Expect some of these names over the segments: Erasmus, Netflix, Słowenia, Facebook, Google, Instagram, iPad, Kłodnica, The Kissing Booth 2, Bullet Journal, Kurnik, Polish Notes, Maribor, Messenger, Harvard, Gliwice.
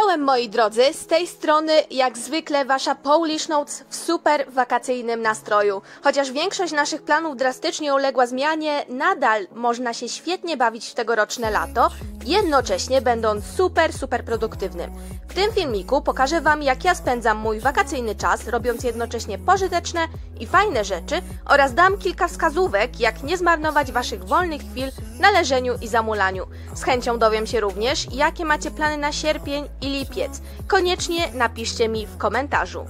Czołem moi drodzy, z tej strony jak zwykle wasza Polish Notes w super wakacyjnym nastroju. Chociaż większość naszych planów drastycznie uległa zmianie, nadal można się świetnie bawić w tegoroczne lato, jednocześnie będąc super produktywnym. W tym filmiku pokażę wam, jak ja spędzam mój wakacyjny czas, robiąc jednocześnie pożyteczne i fajne rzeczy oraz dam kilka wskazówek, jak nie zmarnować waszych wolnych chwil na leżeniu i zamulaniu. Z chęcią dowiem się również, jakie macie plany na sierpień i lipiec. Koniecznie napiszcie mi w komentarzu.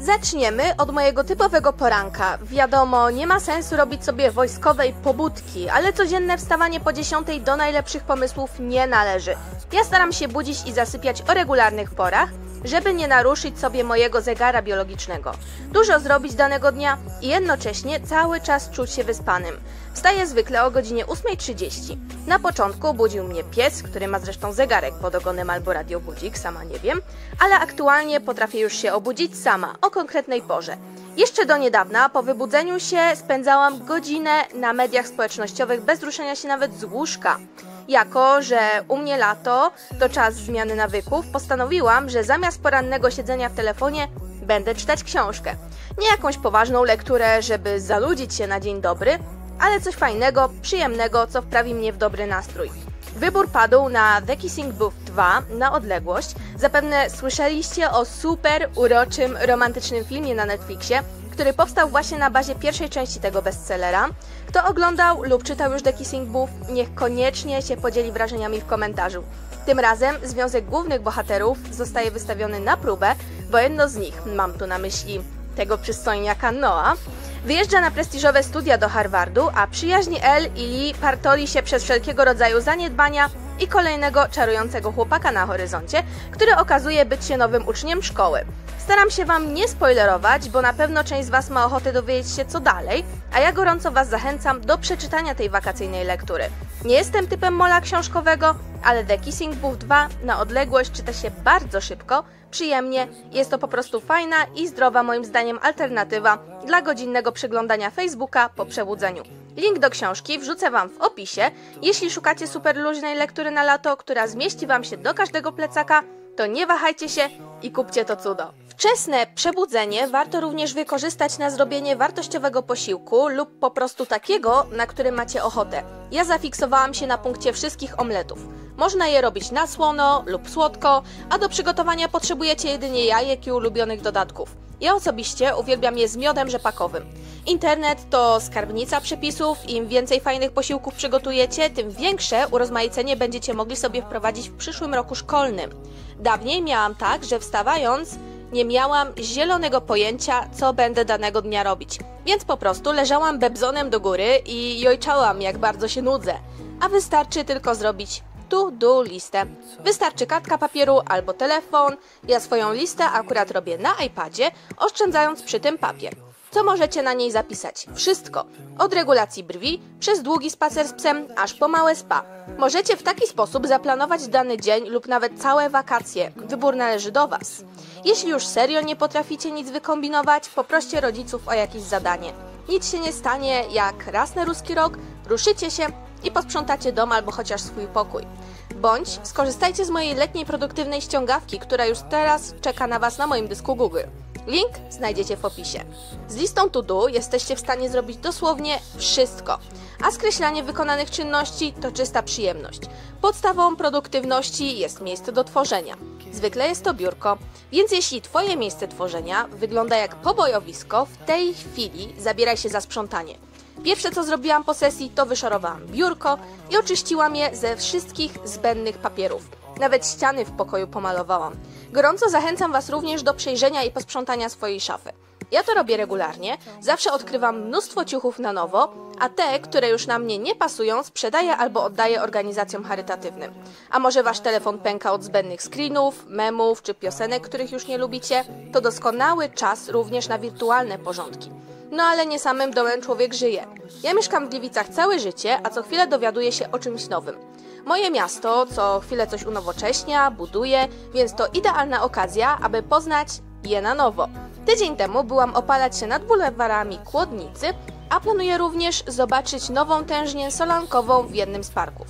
Zaczniemy od mojego typowego poranka. Wiadomo, nie ma sensu robić sobie wojskowej pobudki, ale codzienne wstawanie po 10 do najlepszych pomysłów nie należy. Ja staram się budzić i zasypiać o regularnych porach, żeby nie naruszyć sobie mojego zegara biologicznego. Dużo zrobić danego dnia i jednocześnie cały czas czuć się wyspanym. Wstaję zwykle o godzinie 8:30. Na początku budził mnie pies, który ma zresztą zegarek pod ogonem albo radiobudzik, sama nie wiem, ale aktualnie potrafię już się obudzić sama, o konkretnej porze. Jeszcze do niedawna po wybudzeniu się spędzałam godzinę na mediach społecznościowych bez ruszenia się nawet z łóżka. Jako że u mnie lato to czas zmiany nawyków, postanowiłam, że zamiast porannego siedzenia w telefonie będę czytać książkę. Nie jakąś poważną lekturę, żeby zaludzić się na dzień dobry, ale coś fajnego, przyjemnego, co wprawi mnie w dobry nastrój. Wybór padł na The Kissing Booth 2, na odległość. Zapewne słyszeliście o super uroczym, romantycznym filmie na Netflixie, który powstał właśnie na bazie pierwszej części tego bestsellera. Kto oglądał lub czytał już The Kissing Booth, niech koniecznie się podzieli wrażeniami w komentarzu. Tym razem związek głównych bohaterów zostaje wystawiony na próbę, bo jedno z nich, mam tu na myśli tego przystojniaka Noah, wyjeżdża na prestiżowe studia do Harvardu, a przyjaźni Elle i Lee partoli się przez wszelkiego rodzaju zaniedbania i kolejnego czarującego chłopaka na horyzoncie, który okazuje być się nowym uczniem szkoły. Staram się wam nie spoilerować, bo na pewno część z was ma ochotę dowiedzieć się co dalej, a ja gorąco was zachęcam do przeczytania tej wakacyjnej lektury. Nie jestem typem mola książkowego, ale The Kissing Booth 2 na odległość czyta się bardzo szybko, przyjemnie, jest to po prostu fajna i zdrowa moim zdaniem alternatywa dla godzinnego przeglądania Facebooka po przebudzeniu. Link do książki wrzucę wam w opisie. Jeśli szukacie super luźnej lektury na lato, która zmieści wam się do każdego plecaka, to nie wahajcie się i kupcie to cudo. Wczesne przebudzenie warto również wykorzystać na zrobienie wartościowego posiłku lub po prostu takiego, na który macie ochotę. Ja zafiksowałam się na punkcie wszystkich omletów. Można je robić na słono lub słodko, a do przygotowania potrzebujecie jedynie jajek i ulubionych dodatków. Ja osobiście uwielbiam je z miodem rzepakowym. Internet to skarbnica przepisów, im więcej fajnych posiłków przygotujecie, tym większe urozmaicenie będziecie mogli sobie wprowadzić w przyszłym roku szkolnym. Dawniej miałam tak, że wstawając nie miałam zielonego pojęcia, co będę danego dnia robić, więc po prostu leżałam bebzonem do góry i jojczałam, jak bardzo się nudzę. A wystarczy tylko zrobić to-do listę. Wystarczy kartka papieru albo telefon. Ja swoją listę akurat robię na iPadzie, oszczędzając przy tym papier. Co możecie na niej zapisać? Wszystko. Od regulacji brwi, przez długi spacer z psem, aż po małe spa. Możecie w taki sposób zaplanować dany dzień lub nawet całe wakacje. Wybór należy do was. Jeśli już serio nie potraficie nic wykombinować, poproście rodziców o jakieś zadanie. Nic się nie stanie, jak raz na ruski rok ruszycie się i posprzątacie dom albo chociaż swój pokój. Bądź skorzystajcie z mojej letniej produktywnej ściągawki, która już teraz czeka na was na moim dysku Google. Link znajdziecie w opisie. Z listą to do jesteście w stanie zrobić dosłownie wszystko, a skreślanie wykonanych czynności to czysta przyjemność. Podstawą produktywności jest miejsce do tworzenia. Zwykle jest to biurko, więc jeśli twoje miejsce tworzenia wygląda jak pobojowisko, w tej chwili zabieraj się za sprzątanie. Pierwsze co zrobiłam po sesji to wyszorowałam biurko i oczyściłam je ze wszystkich zbędnych papierów. Nawet ściany w pokoju pomalowałam. Gorąco zachęcam was również do przejrzenia i posprzątania swojej szafy. Ja to robię regularnie, zawsze odkrywam mnóstwo ciuchów na nowo, a te, które już na mnie nie pasują, sprzedaję albo oddaję organizacjom charytatywnym. A może wasz telefon pęka od zbędnych screenów, memów czy piosenek, których już nie lubicie? To doskonały czas również na wirtualne porządki. No ale nie samym dołem człowiek żyje. Ja mieszkam w Gliwicach całe życie, a co chwilę dowiaduję się o czymś nowym. Moje miasto co chwilę coś unowocześnia, buduje, więc to idealna okazja, aby poznać je na nowo. Tydzień temu byłam opalać się nad bulwarami Kłodnicy, a planuję również zobaczyć nową tężnię solankową w jednym z parków.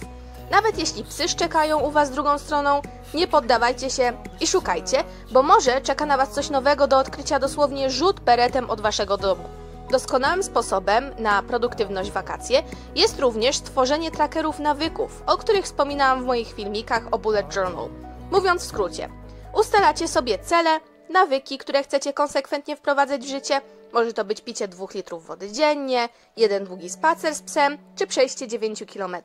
Nawet jeśli psy szczekają u Was drugą stroną, nie poddawajcie się i szukajcie, bo może czeka na Was coś nowego do odkrycia dosłownie rzut beretem od Waszego domu. Doskonałym sposobem na produktywność wakacje jest również tworzenie trackerów nawyków, o których wspominałam w moich filmikach o Bullet Journal. Mówiąc w skrócie, ustalacie sobie cele, nawyki, które chcecie konsekwentnie wprowadzać w życie. Może to być picie 2 litrów wody dziennie, jeden długi spacer z psem, czy przejście 9 km.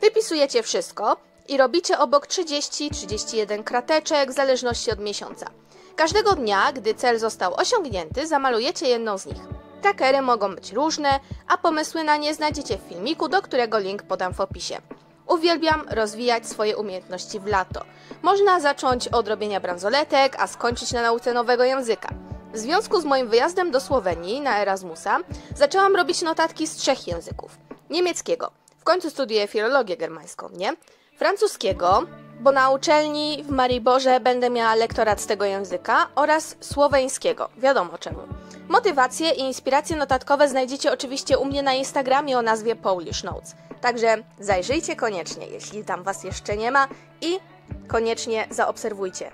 Wypisujecie wszystko i robicie obok 30-31 krateczek w zależności od miesiąca. Każdego dnia, gdy cel został osiągnięty, zamalujecie jedną z nich. Trackery mogą być różne, a pomysły na nie znajdziecie w filmiku, do którego link podam w opisie. Uwielbiam rozwijać swoje umiejętności w lato. Można zacząć od robienia bransoletek, a skończyć na nauce nowego języka. W związku z moim wyjazdem do Słowenii na Erasmusa zaczęłam robić notatki z 3 języków. Niemieckiego, w końcu studiuję filologię germańską, nie? Francuskiego, bo na uczelni w Mariborze będę miała lektorat z tego języka, oraz słoweńskiego, wiadomo czemu. Motywacje i inspiracje notatkowe znajdziecie oczywiście u mnie na Instagramie o nazwie Polish Notes. Także zajrzyjcie koniecznie, jeśli tam Was jeszcze nie ma, i koniecznie zaobserwujcie.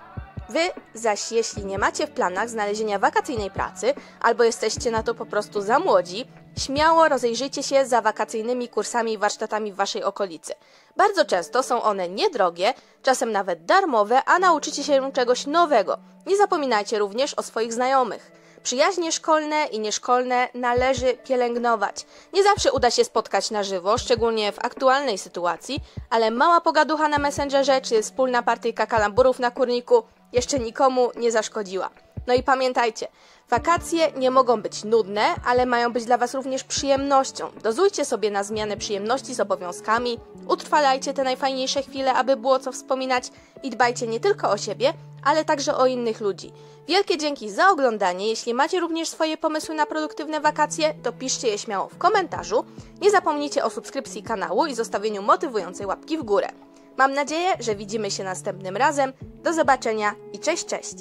Wy zaś, jeśli nie macie w planach znalezienia wakacyjnej pracy, albo jesteście na to po prostu za młodzi, śmiało rozejrzyjcie się za wakacyjnymi kursami i warsztatami w Waszej okolicy. Bardzo często są one niedrogie, czasem nawet darmowe, a nauczycie się czegoś nowego. Nie zapominajcie również o swoich znajomych. Przyjaźnie szkolne i nieszkolne należy pielęgnować. Nie zawsze uda się spotkać na żywo, szczególnie w aktualnej sytuacji, ale mała pogaducha na Messengerze czy wspólna partyjka kalamburów na Kurniku jeszcze nikomu nie zaszkodziła. No i pamiętajcie, wakacje nie mogą być nudne, ale mają być dla Was również przyjemnością. Dozujcie sobie na zmianę przyjemności z obowiązkami, utrwalajcie te najfajniejsze chwile, aby było co wspominać, i dbajcie nie tylko o siebie, ale także o innych ludzi. Wielkie dzięki za oglądanie. Jeśli macie również swoje pomysły na produktywne wakacje, to piszcie je śmiało w komentarzu. Nie zapomnijcie o subskrypcji kanału i zostawieniu motywującej łapki w górę. Mam nadzieję, że widzimy się następnym razem. Do zobaczenia i cześć, cześć!